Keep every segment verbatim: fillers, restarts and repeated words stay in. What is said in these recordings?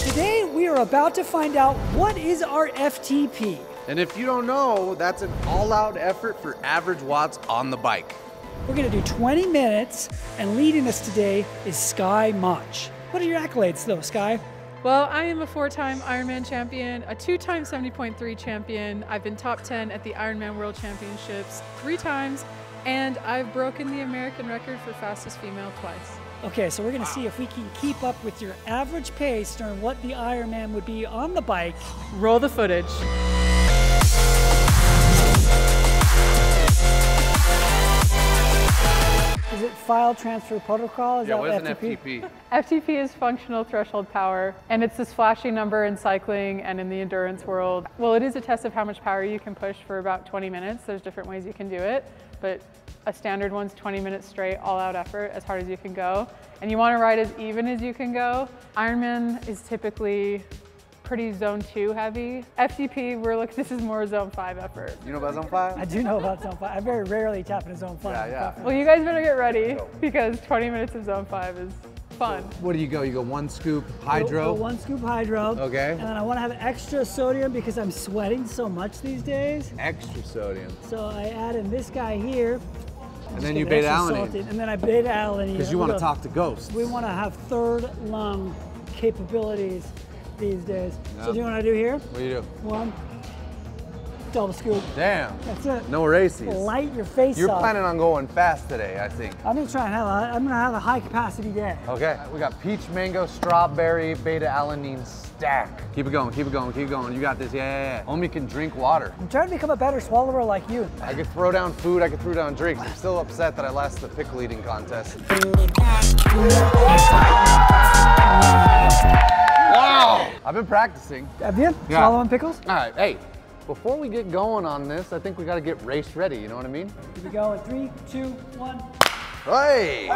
Today, we are about to find out what is our F T P. And if you don't know, that's an all-out effort for average watts on the bike. We're gonna do twenty minutes, and leading us today is Skye Moench. What are your accolades though, Skye? Well, I am a four-time Ironman champion, a two-time seventy point three champion. I've been top ten at the Ironman World Championships three times, and I've broken the American record for fastest female twice. Okay, so we're gonna see if we can keep up with your average pace during what the Ironman would be on the bike. Roll the footage. Is it file transfer protocol? Is yeah, that what is F T P? An F T P? F T P is functional threshold power, and it's this flashy number in cycling and in the endurance world. Well, it is a test of how much power you can push for about twenty minutes. There's different ways you can do it, but a standard one's twenty minutes straight, all-out effort, as hard as you can go. And you want to ride as even as you can go. Ironman is typically pretty zone two heavy. F T P, we're looking, this is more zone five effort. You know about zone five? I do know about zone five. I very rarely tap into zone five. Yeah, yeah. Well, you guys better get ready because twenty minutes of zone five is fun. What do you go? You go one scoop hydro? Go, go one scoop hydro. Okay. And then I want to have extra sodium because I'm sweating so much these days. Extra sodium. So I add in this guy here. And then you beta-alanine. And then I beta-alanine. Because you want to talk to ghosts. We want to have third lung capabilities these days. Yep. So do you know what I do here? What do you do? One, double scoop. Damn. That's it. No races. Light your face You're up. Planning on going fast today, I think. I'm gonna try and have a, I'm gonna have a high capacity day. Okay. We got peach, mango, strawberry, beta-alanine stack. Keep it going, keep it going, keep going. You got this, yeah, yeah, yeah. Homie can drink water. I'm trying to become a better swallower like you. I could throw down food, I could throw down drinks. I'm still upset that I lost the pickle eating contest. Wow! I've been practicing. Have you? Yeah. Swallowing pickles? All right, hey, before we get going on this, I think we gotta get race ready, you know what I mean? Here we go in three, two, one. Hey! Woo!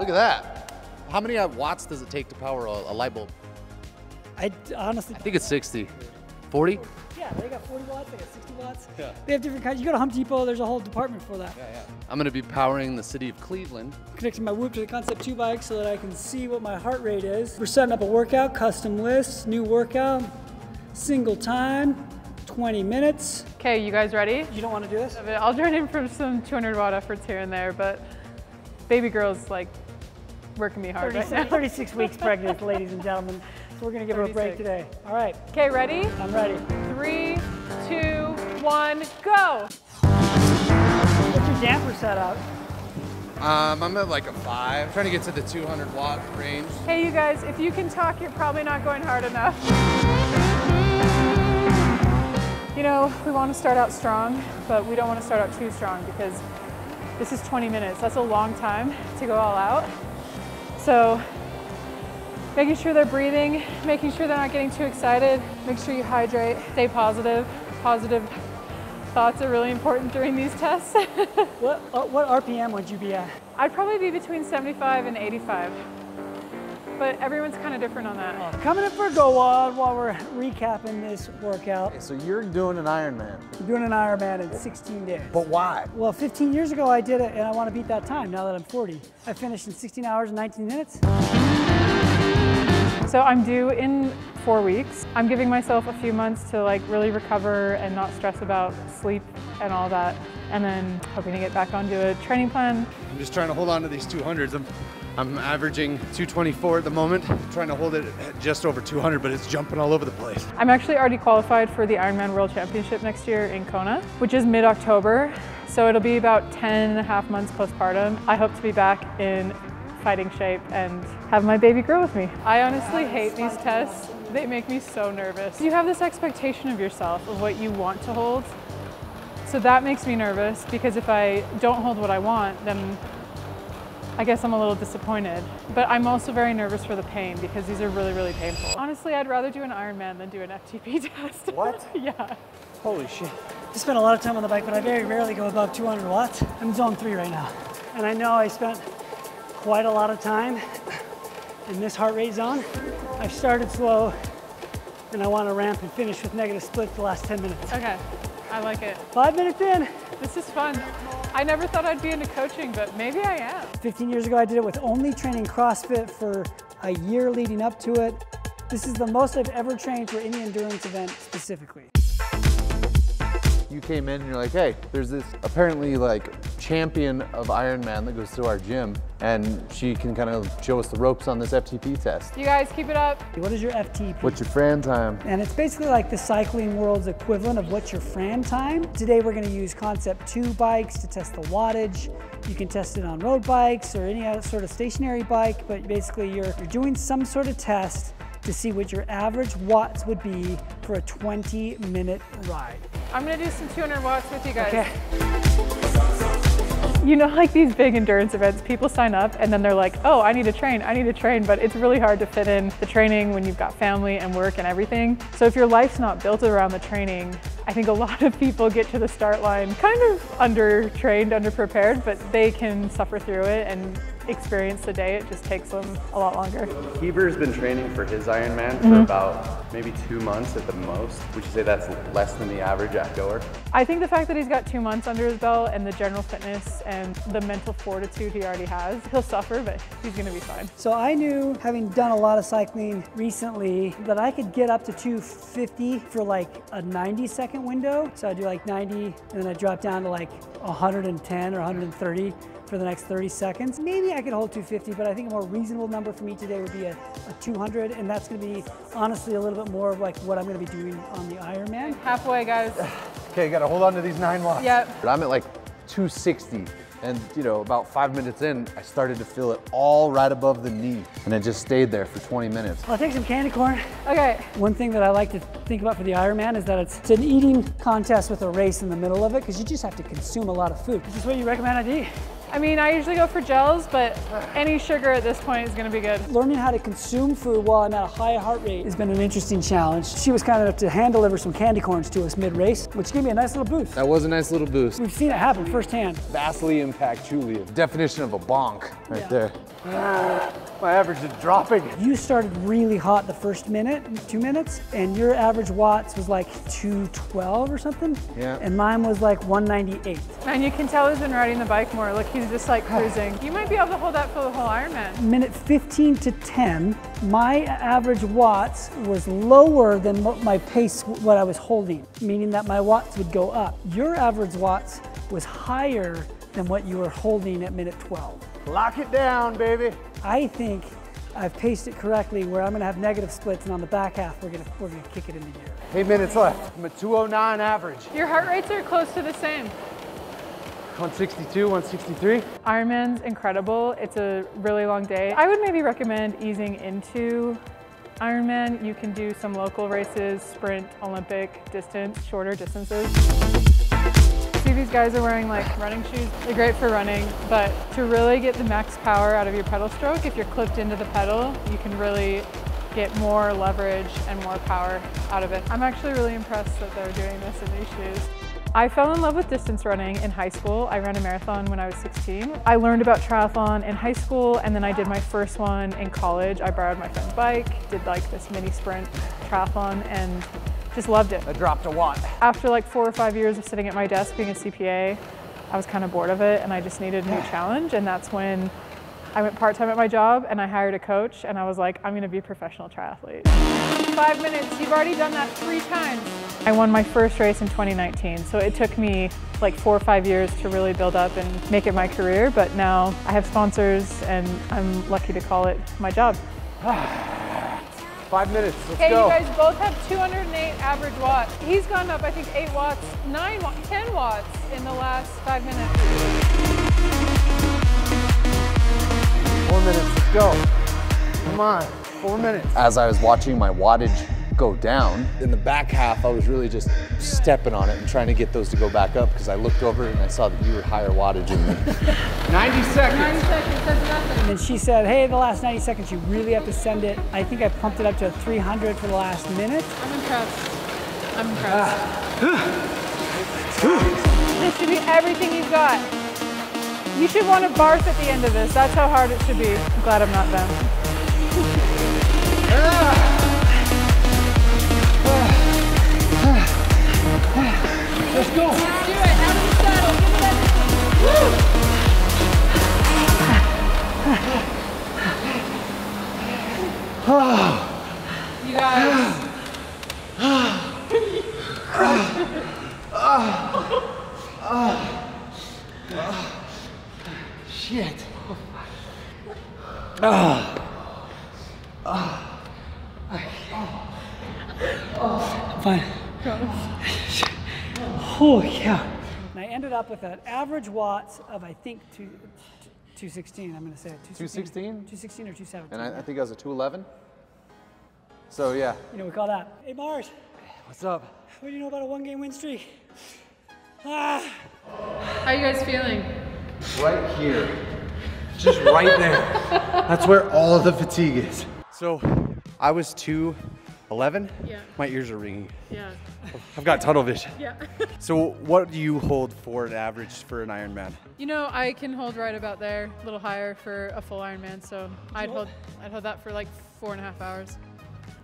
Look at that. How many watts does it take to power a, a light bulb? I honestly- I think it's sixty. forty? Yeah, they got forty watts, they got sixty watts. Yeah. They have different kinds. You go to Home Depot, there's a whole department for that. Yeah, yeah. I'm gonna be powering the city of Cleveland. Connecting my Whoop to the Concept two bike so that I can see what my heart rate is. We're setting up a workout, custom lists, new workout, single time, twenty minutes. Okay, you guys ready? You don't wanna do this? I'll join in from some two hundred watt efforts here and there, but baby girl's like working me hard thirty-six, right now. thirty-six weeks pregnant, ladies and gentlemen. So we're gonna give her a break today. All right. Okay, ready? I'm ready. Three, two, one, go. What's your damper set up? Um, I'm at like a five. I'm trying to get to the two hundred watt range. Hey, you guys, if you can talk, you're probably not going hard enough. You know, we want to start out strong, but we don't want to start out too strong because this is twenty minutes. That's a long time to go all out. So, making sure they're breathing, making sure they're not getting too excited, make sure you hydrate, stay positive. Positive thoughts are really important during these tests. what, uh, what R P M would you be at? I'd probably be between seventy-five and eighty-five, but everyone's kind of different on that. Coming up for a go wad while we're recapping this workout. Okay, so you're doing an Ironman. I'm doing an Ironman in sixteen days. But why? Well, fifteen years ago I did it and I want to beat that time now that I'm forty. I finished in sixteen hours and nineteen minutes. So I'm due in four weeks. I'm giving myself a few months to like really recover and not stress about sleep and all that. And then hoping to get back onto a training plan. I'm just trying to hold on to these two hundreds. I'm, I'm averaging two twenty-four at the moment. I'm trying to hold it at just over two hundred, but it's jumping all over the place. I'm actually already qualified for the Ironman World Championship next year in Kona, which is mid-October. So it'll be about ten and a half months postpartum. I hope to be back in fighting shape and have my baby girl with me. I honestly hate these tests. They make me so nervous. You have this expectation of yourself of what you want to hold. So that makes me nervous because if I don't hold what I want, then I guess I'm a little disappointed. But I'm also very nervous for the pain because these are really, really painful. Honestly, I'd rather do an Ironman than do an F T P test. What? Yeah. Holy shit. I spent a lot of time on the bike, but I very rarely go above two hundred watts. I'm zone three right now. And I know I spent quite a lot of time in this heart rate zone. I've started slow and I want to ramp and finish with negative split the last ten minutes. Okay, I like it. Five minutes in. This is fun. I never thought I'd be into coaching, but maybe I am. fifteen years ago, I did it with only training CrossFit for a year leading up to it. This is the most I've ever trained for any endurance event specifically. You came in and you're like, hey, there's this apparently like champion of Ironman that goes through our gym and she can kind of show us the ropes on this F T P test. You guys keep it up. What is your F T P? What's your Fran time? And it's basically like the cycling world's equivalent of what's your Fran time. Today we're gonna use Concept two bikes to test the wattage. You can test it on road bikes or any other sort of stationary bike, but basically you're, you're doing some sort of test to see what your average watts would be for a twenty minute ride. I'm gonna do some two hundred watts with you guys. Okay. You know, like these big endurance events, people sign up and then they're like, oh, I need to train, I need to train, but it's really hard to fit in the training when you've got family and work and everything. So if your life's not built around the training, I think a lot of people get to the start line kind of under-trained, under-prepared, but they can suffer through it and experience the day. It just takes them a lot longer. Heber's been training for his Ironman mm-hmm. for about maybe two months at the most. Would you say that's less than the average outdoor? I think the fact that he's got two months under his belt and the general fitness and the mental fortitude he already has, he'll suffer, but he's gonna be fine. So I knew, having done a lot of cycling recently, that I could get up to two fifty for like a ninety second window. So I do like ninety and then I drop down to like one hundred ten or one hundred thirty for the next thirty seconds. Maybe I could hold two fifty, but I think a more reasonable number for me today would be a, a two hundred, and that's gonna be honestly a little bit more of like what I'm gonna be doing on the Ironman. Halfway, guys. Okay, gotta hold on to these nine watts. Yep. But I'm at like two sixty, and you know, about five minutes in, I started to feel it all right above the knee, and it just stayed there for twenty minutes. I'll take some candy corn. Okay. One thing that I like to think about for the Ironman is that it's, it's an eating contest with a race in the middle of it, because you just have to consume a lot of food. Is this what you recommend I eat? I mean, I usually go for gels, but any sugar at this point is gonna be good. Learning how to consume food while I'm at a high heart rate has been an interesting challenge. She was kind enough to hand deliver some candy corns to us mid-race, which gave me a nice little boost. That was a nice little boost. We've seen it happen firsthand. Vastly impact Julia. Definition of a bonk right yeah. there. Yeah. My average is dropping. You started really hot the first minute, two minutes, and your average watts was like two twelve or something. Yeah. And mine was like one ninety-eight. And you can tell he's been riding the bike more. Like he's just like cruising. You might be able to hold that for the whole Ironman. Minute fifteen to ten, my average watts was lower than what my pace, what I was holding, meaning that my watts would go up. Your average watts was higher than what you were holding at minute twelve. Lock it down, baby. I think I've paced it correctly where I'm gonna have negative splits, and on the back half, we're gonna, we're gonna kick it into gear. Eight minutes left. I'm at two oh nine average. Your heart rates are close to the same. one sixty-two, one sixty-three. Ironman's incredible. It's a really long day. I would maybe recommend easing into Ironman. You can do some local races, sprint, Olympic distance, shorter distances. See, these guys are wearing like running shoes. They're great for running, but to really get the max power out of your pedal stroke, if you're clipped into the pedal, you can really get more leverage and more power out of it. I'm actually really impressed that they're doing this in these shoes. I fell in love with distance running in high school. I ran a marathon when I was sixteen. I learned about triathlon in high school, and then I did my first one in college. I borrowed my friend's bike, did like this mini sprint triathlon, and just loved it. I dropped a watt. After like four or five years of sitting at my desk being a C P A, I was kind of bored of it, and I just needed a new challenge, and that's when I went part-time at my job, and I hired a coach, and I was like, I'm gonna be a professional triathlete. Five minutes, you've already done that three times. I won my first race in twenty nineteen, so it took me like four or five years to really build up and make it my career, but now I have sponsors and I'm lucky to call it my job. Five minutes, let's okay, go. Okay, you guys both have two hundred eight average watts. He's gone up, I think, eight watts, nine, ten watts in the last five minutes. Four minutes, let's go. Come on, four minutes. As I was watching my wattage go down. In the back half, I was really just stepping on it and trying to get those to go back up because I looked over and I saw that you were higher wattage than me. ninety seconds. ninety seconds, that's nothing. And then she said, hey, the last ninety seconds, you really have to send it. I think I pumped it up to three hundred for the last minute. I'm impressed. I'm impressed. This should be everything you've got. You should want to barf at the end of this. That's how hard it should be. I'm glad I'm not them. Let's go. Let's do it. Out of the saddle. Give me that. Woo! You Oh. Oh. Oh. Oh. Fine. Oh, yeah. And I ended up with an average watts of, I think, two, two sixteen, I'm going to say. two sixteen? two sixteen or two seventeen. And I, I think I was a two eleven. So, yeah. You know, we call that. Hey, Mars. What's up? What do you know about a one-game win streak? Ah. How are you guys feeling? Right here. Just right there. That's where all of the fatigue is. So, I was two eleven. Yeah. My ears are ringing. Yeah. I've got tunnel vision. Yeah. So, what do you hold for an average for an Ironman? You know, I can hold right about there, a little higher for a full Ironman. So, I'd hold, I'd hold that for like four and a half hours.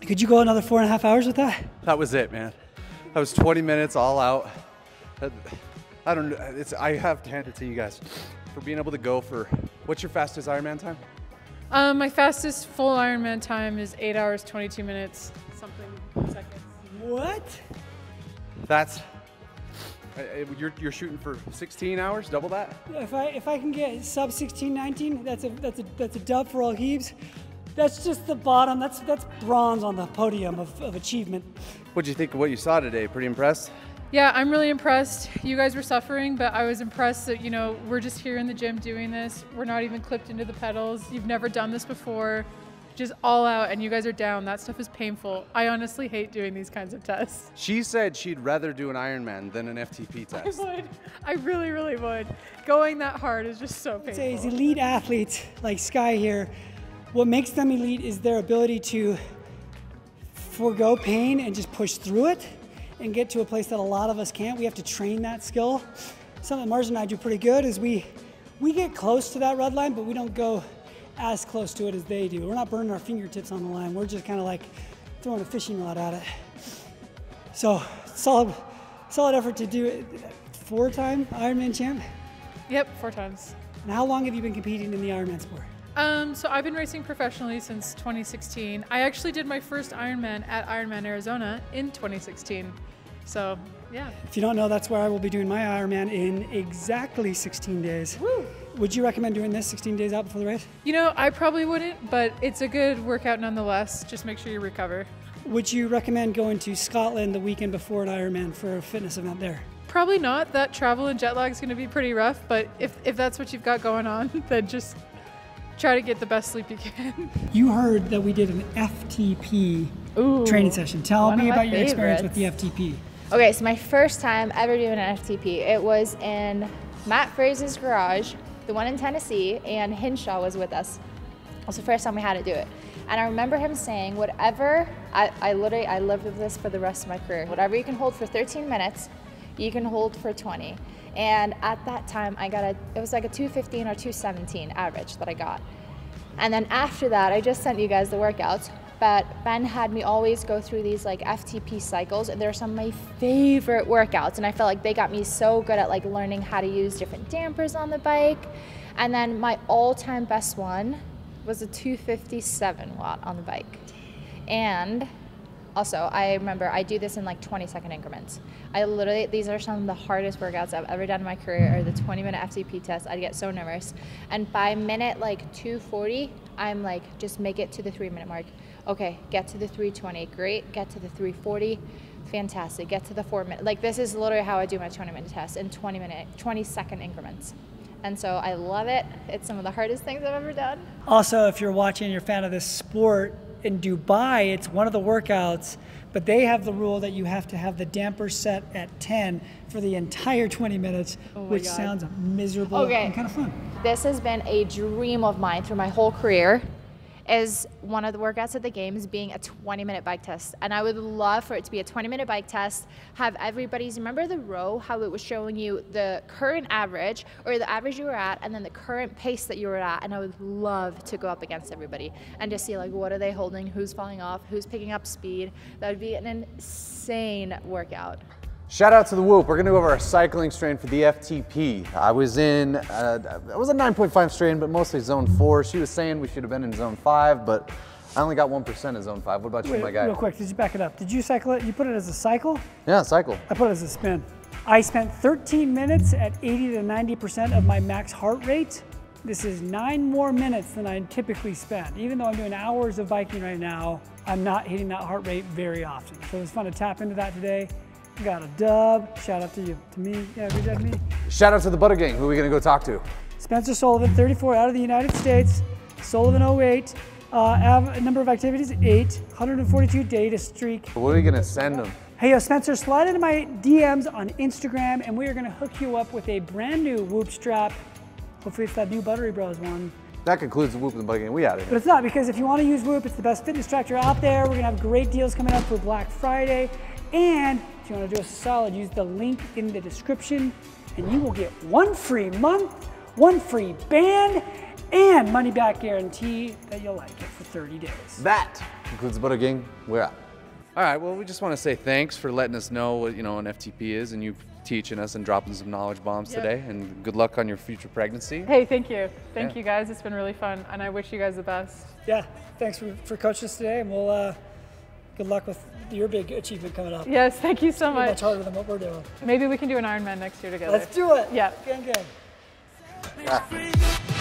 Could you go another four and a half hours with that? That was it, man. That was twenty minutes all out. I don't know. It's, I have to hand it to you guys for being able to go for, what's your fastest Ironman time? Um, my fastest full Ironman time is eight hours, twenty-two minutes, something seconds. What? That's, you're, you're shooting for sixteen hours, double that? If I, if I can get sub sixteen nineteen, that's a, that's a, that's a dub for all heaves. That's just the bottom. That's that's bronze on the podium of, of achievement. What did you think of what you saw today? Pretty impressed? Yeah, I'm really impressed. You guys were suffering, but I was impressed that, you know, we're just here in the gym doing this. We're not even clipped into the pedals. You've never done this before. Just all out, and you guys are down. That stuff is painful. I honestly hate doing these kinds of tests. She said she'd rather do an Ironman than an F T P test. I would. I really, really would. Going that hard is just so painful. It's elite athletes like Skye here. What makes them elite is their ability to forego pain and just push through it and get to a place that a lot of us can't. We have to train that skill. Something Mars and I do pretty good is we we get close to that red line, but we don't go as close to it as they do. We're not burning our fingertips on the line. We're just kind of like throwing a fishing rod at it. So solid, solid effort to do it. Four-time Ironman champ? Yep, four times. And how long have you been competing in the Ironman sport? Um, so I've been racing professionally since twenty sixteen. I actually did my first Ironman at Ironman Arizona in twenty sixteen. So, yeah. If you don't know, that's where I will be doing my Ironman in exactly sixteen days. Woo. Would you recommend doing this sixteen days out before the race? You know, I probably wouldn't, but it's a good workout nonetheless. Just make sure you recover. Would you recommend going to Scotland the weekend before an Ironman for a fitness event there? Probably not. That travel and jet lag is going to be pretty rough, but if, if that's what you've got going on, then just try to get the best sleep you can. You heard that we did an F T P Ooh, training session. Tell me about your experience with the F T P. Okay, so my first time ever doing an F T P, it was in Matt Fraser's garage, the one in Tennessee, and Hinshaw was with us. It was the first time we had to do it. And I remember him saying, whatever, I, I literally, I lived with this for the rest of my career. Whatever you can hold for thirteen minutes, you can hold for twenty. And at that time, I got a, it was like a two fifteen or two seventeen average that I got. And then after that, I just sent you guys the workouts, but Ben had me always go through these like F T P cycles, and they're some of my favorite workouts. And I felt like they got me so good at like learning how to use different dampers on the bike. And then my all time best one was a two fifty-seven watt on the bike. And also, I remember I do this in like twenty second increments. I literally, these are some of the hardest workouts I've ever done in my career, or the twenty minute F T P test. I'd get so nervous. And by minute like two forty, I'm like, just make it to the three minute mark. Okay, get to the three twenty, great. Get to the three forty, fantastic. Get to the four minute. Like this is literally how I do my twenty minute test in twenty minute, twenty second increments. And so I love it. It's some of the hardest things I've ever done. Also, if you're watching, you're a fan of this sport, in Dubai, it's one of the workouts, but they have the rule that you have to have the damper set at ten for the entire twenty minutes, oh which God. sounds miserable okay. and kind of fun. This has been a dream of mine through my whole career, is one of the workouts at the Games being a twenty minute bike test. And I would love for it to be a twenty minute bike test, have everybody's, remember the row, how it was showing you the current average or the average you were at and then the current pace that you were at. And I would love to go up against everybody and just see like, what are they holding? Who's falling off? Who's picking up speed? That would be an insane workout. Shout out to the Whoop. We're gonna go over our cycling strain for the F T P. I was in, uh, I was a nine point five strain, but mostly zone four. She was saying we should have been in zone five, but I only got one percent of zone five. What about you, Wait, my guy? Real quick, did you back it up? Did you cycle it? You put it as a cycle? Yeah, cycle. I put it as a spin. I spent thirteen minutes at eighty to ninety percent of my max heart rate This is nine more minutes than I typically spend. Even though I'm doing hours of biking right now, I'm not hitting that heart rate very often. So it was fun to tap into that today. We got a dub. Shout out to you. To me. Yeah, good job to me. Shout out to the Butter Gang. Who are we going to go talk to? Spencer Sullivan, thirty-four, out of the United States. Sullivan oh eight. Uh, av number of activities, eight. one hundred forty-two day to streak. What are we going to send them? Hey, yo, Spencer, slide into my D Ms on Instagram, and we are going to hook you up with a brand new Whoop strap. Hopefully it's that new Buttery Bros one. That concludes the Whoop and the Butter Gang. We out of here. But it's not, because if you want to use Whoop, it's the best fitness tracker out there. We're going to have great deals coming up for Black Friday. And if you want to do us a solid, use the link in the description, and you will get one free month, one free band, and money back guarantee that you'll like it for thirty days. That concludes the Butter Gang. We're out. All right, well, we just want to say thanks for letting us know what, you know, an F T P is, and you teaching us and dropping some knowledge bombs yep. today, and good luck on your future pregnancy. Hey, thank you. Thank yeah. you guys. It's been really fun, and I wish you guys the best. Yeah, thanks for, for coaching us today, and we'll uh, good luck with your big achievement coming up. Yes, thank you so much. Much harder than what we're doing. Maybe we can do an Ironman next year together. Let's do it. Yeah. Gang, gang. Yeah.